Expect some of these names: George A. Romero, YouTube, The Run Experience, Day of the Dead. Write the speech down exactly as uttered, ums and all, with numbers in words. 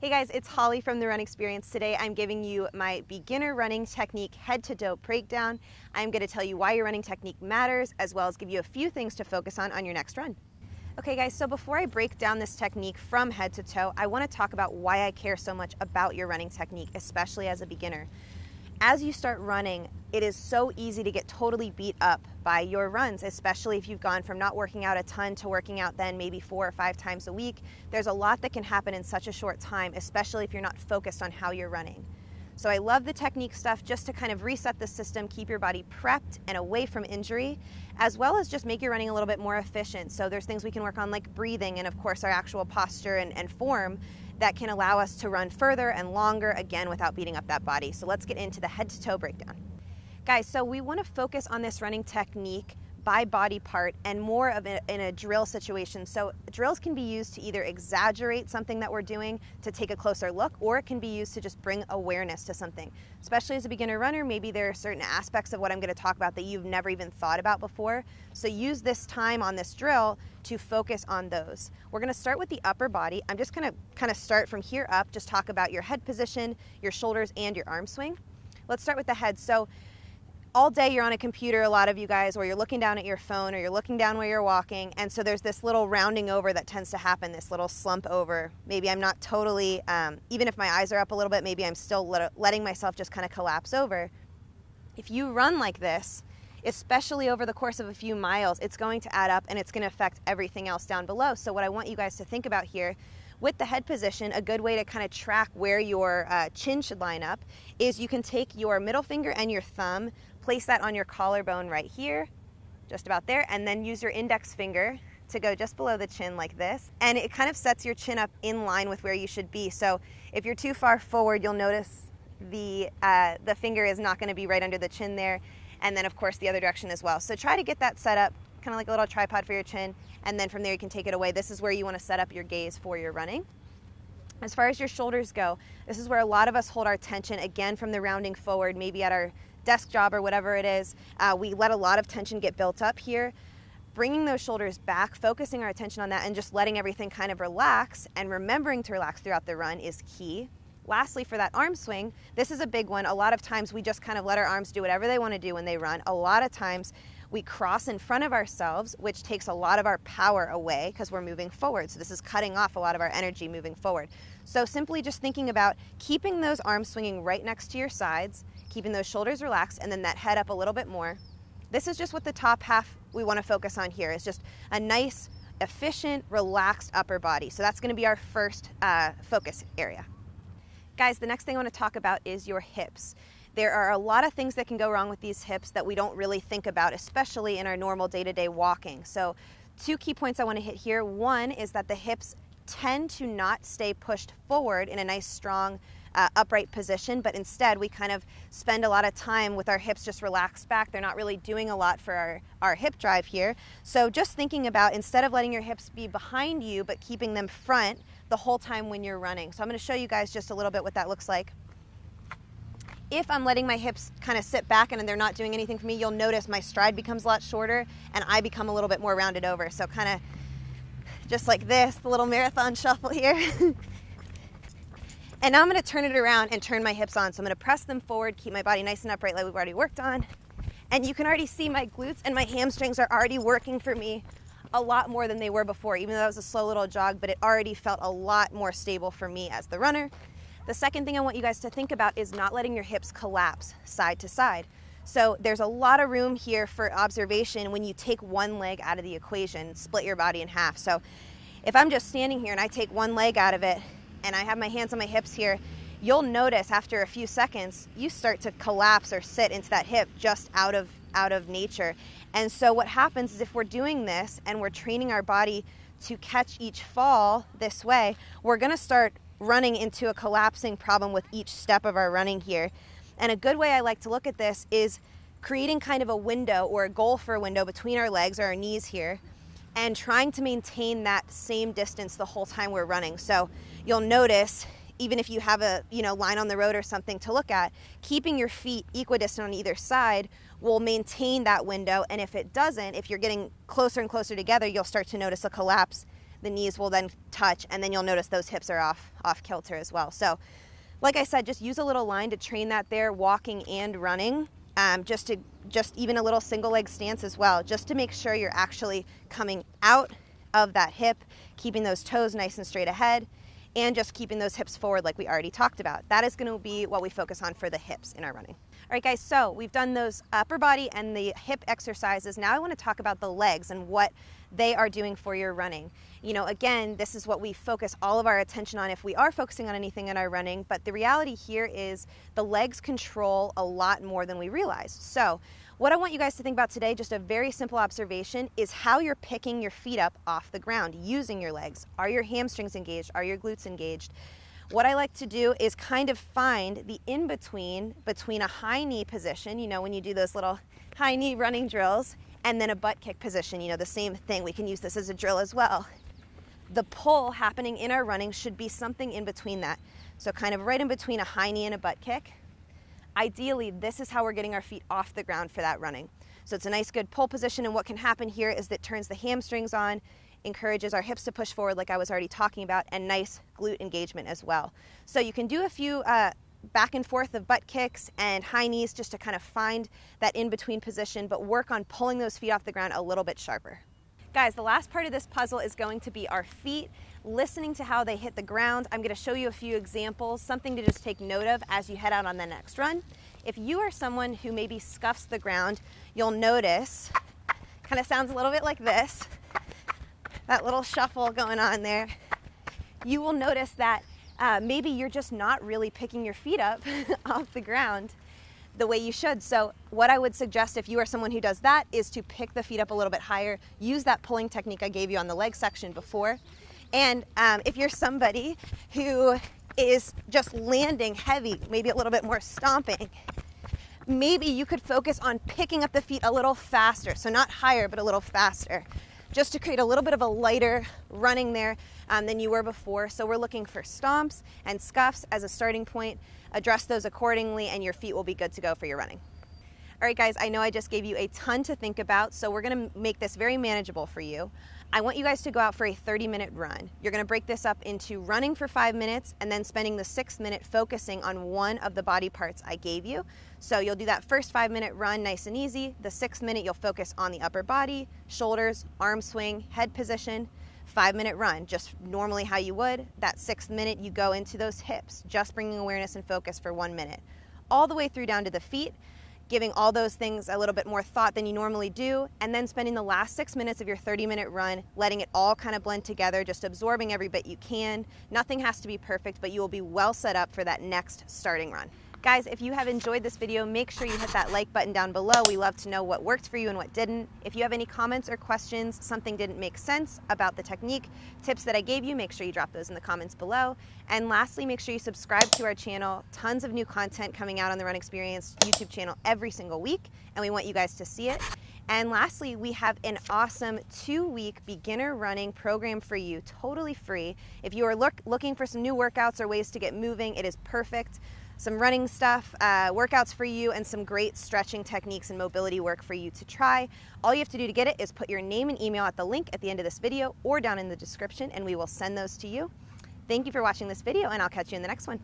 Hey guys, it's Holly from The Run Experience. Today I'm giving you my beginner running technique head-to-toe breakdown. I'm going to tell you why your running technique matters, as well as give you a few things to focus on on your next run. Okay guys, so before I break down this technique from head to toe, I want to talk about why I care so much about your running technique, especially as a beginner. As you start running, it is so easy to get totally beat up by your runs, especially if you've gone from not working out a ton to working out then maybe four or five times a week. There's a lot that can happen in such a short time, especially if you're not focused on how you're running. So I love the technique stuff just to kind of reset the system, keep your body prepped and away from injury, as well as just make your running a little bit more efficient. So there's things we can work on like breathing and of course our actual posture and, and form that can allow us to run further and longer, again, without beating up that body. So let's get into the head-to-toe breakdown. Guys, so we wanna focus on this running technique by body part and more of a, in a drill situation. So drills can be used to either exaggerate something that we're doing to take a closer look, or it can be used to just bring awareness to something. Especially as a beginner runner, maybe there are certain aspects of what I'm gonna talk about that you've never even thought about before. So use this time on this drill to focus on those. We're gonna start with the upper body. I'm just gonna kind of start from here up, just talk about your head position, your shoulders, and your arm swing. Let's start with the head. So all day you're on a computer, a lot of you guys, or you're looking down at your phone, or you're looking down where you're walking, and so there's this little rounding over that tends to happen, this little slump over. Maybe I'm not totally, um, even if my eyes are up a little bit, maybe I'm still let, letting myself just kind of collapse over. If you run like this, especially over the course of a few miles, it's going to add up and it's going to affect everything else down below. So what I want you guys to think about here with the head position, a good way to kind of track where your uh, chin should line up is you can take your middle finger and your thumb, place that on your collarbone right here, just about there, and then use your index finger to go just below the chin like this. And it kind of sets your chin up in line with where you should be. So if you're too far forward, you'll notice the, uh, the finger is not going to be right under the chin there. And then of course the other direction as well. So try to get that set up kind of like a little tripod for your chin, and then from there you can take it away. This is where you want to set up your gaze for your running. As far as your shoulders go, this is where a lot of us hold our tension, again, from the rounding forward, maybe at our desk job or whatever it is. Uh, we let a lot of tension get built up here. Bringing those shoulders back, focusing our attention on that, and just letting everything kind of relax, and remembering to relax throughout the run is key. Lastly, for that arm swing, this is a big one. A lot of times we just kind of let our arms do whatever they want to do when they run. A lot of times we cross in front of ourselves, which takes a lot of our power away because we're moving forward. So this is cutting off a lot of our energy moving forward. So simply just thinking about keeping those arms swinging right next to your sides, keeping those shoulders relaxed, and then that head up a little bit more. This is just what the top half we want to focus on here. It's just a nice, efficient, relaxed upper body. So that's going to be our first uh, focus area. Guys, the next thing I want to talk about is your hips. There are a lot of things that can go wrong with these hips that we don't really think about, especially in our normal day-to-day walking. So two key points I want to hit here. One is that the hips tend to not stay pushed forward in a nice, strong, uh, upright position, but instead we kind of spend a lot of time with our hips just relaxed back. They're not really doing a lot for our, our hip drive here. So just thinking about, instead of letting your hips be behind you, but keeping them front the whole time when you're running. So I'm going to show you guys just a little bit what that looks like. If I'm letting my hips kind of sit back and they're not doing anything for me, you'll notice my stride becomes a lot shorter and I become a little bit more rounded over. So kind of just like this, the little marathon shuffle here. And now I'm going to turn it around and turn my hips on. So I'm going to press them forward, keep my body nice and upright like we've already worked on. And you can already see my glutes and my hamstrings are already working for me a lot more than they were before, even though that was a slow little jog, but it already felt a lot more stable for me as the runner. The second thing I want you guys to think about is not letting your hips collapse side to side. So there's a lot of room here for observation when you take one leg out of the equation, split your body in half. So if I'm just standing here and I take one leg out of it and I have my hands on my hips here, you'll notice after a few seconds, you start to collapse or sit into that hip just out of, out of nature. And so what happens is if we're doing this and we're training our body to catch each fall this way, we're gonna start running into a collapsing problem with each step of our running here. And a good way I like to look at this is creating kind of a window or a goal for a window between our legs or our knees here and trying to maintain that same distance the whole time we're running. So you'll notice, even if you have a you know line on the road or something to look at, keeping your feet equidistant on either side will maintain that window. And if it doesn't, if you're getting closer and closer together, you'll start to notice a collapse the knees will then touch, and then you'll notice those hips are off, off kilter as well. So like I said, just use a little line to train that there, walking and running, um, just to just even a little single leg stance as well, just to make sure you're actually coming out of that hip, keeping those toes nice and straight ahead, and just keeping those hips forward like we already talked about. That is going to be what we focus on for the hips in our running. All right, guys, so we've done those upper body and the hip exercises. Now I want to talk about the legs and what they are doing for your running. You know, again, this is what we focus all of our attention on if we are focusing on anything in our running, but the reality here is the legs control a lot more than we realize. So what I want you guys to think about today, just a very simple observation, is how you're picking your feet up off the ground, using your legs. Are your hamstrings engaged? Are your glutes engaged? What I like to do is kind of find the in-between between a high knee position, you know, when you do those little high knee running drills, and then a butt kick position, you know, the same thing. We can use this as a drill as well. The pull happening in our running should be something in between that. So kind of right in between a high knee and a butt kick. Ideally, this is how we're getting our feet off the ground for that running. So it's a nice good pull position, and what can happen here is that turns the hamstrings on, encourages our hips to push forward like I was already talking about, and nice glute engagement as well. So you can do a few uh, back and forth of butt kicks and high knees just to kind of find that in-between position, but work on pulling those feet off the ground a little bit sharper. Guys, the last part of this puzzle is going to be our feet, listening to how they hit the ground. I'm going to show you a few examples, something to just take note of as you head out on the next run. If you are someone who maybe scuffs the ground, you'll notice, kind of sounds a little bit like this, that little shuffle going on there. You will notice that uh, maybe you're just not really picking your feet up off the ground the way you should. So what I would suggest if you are someone who does that is to pick the feet up a little bit higher, use that pulling technique I gave you on the leg section before. And um, if you're somebody who is just landing heavy, maybe a little bit more stomping, maybe you could focus on picking up the feet a little faster. So not higher, but a little faster, just to create a little bit of a lighter running there um, than you were before. So we're looking for stomps and scuffs as a starting point. Address those accordingly, and your feet will be good to go for your running. All right, guys, I know I just gave you a ton to think about, so we're gonna make this very manageable for you. I want you guys to go out for a thirty minute run. You're gonna break this up into running for five minutes and then spending the sixth minute focusing on one of the body parts I gave you. So you'll do that first five minute run nice and easy. The sixth minute you'll focus on the upper body, shoulders, arm swing, head position. Five minute run, just normally how you would. That sixth minute you go into those hips, just bringing awareness and focus for one minute. All the way through down to the feet, giving all those things a little bit more thought than you normally do, and then spending the last six minutes of your thirty minute run, letting it all kind of blend together, just absorbing every bit you can. Nothing has to be perfect, but you will be well set up for that next starting run. Guys, if you have enjoyed this video, make sure you hit that like button down below. We love to know what worked for you and what didn't. If you have any comments or questions, something didn't make sense about the technique, tips that I gave you, make sure you drop those in the comments below. And lastly, make sure you subscribe to our channel. Tons of new content coming out on the Run Experience YouTube channel every single week, and we want you guys to see it. And lastly, we have an awesome two week beginner running program for you, totally free. If you are look, looking for some new workouts or ways to get moving, it is perfect. Some running stuff, uh, workouts for you, and some great stretching techniques and mobility work for you to try. All you have to do to get it is put your name and email at the link at the end of this video or down in the description, and we will send those to you. Thank you for watching this video, and I'll catch you in the next one.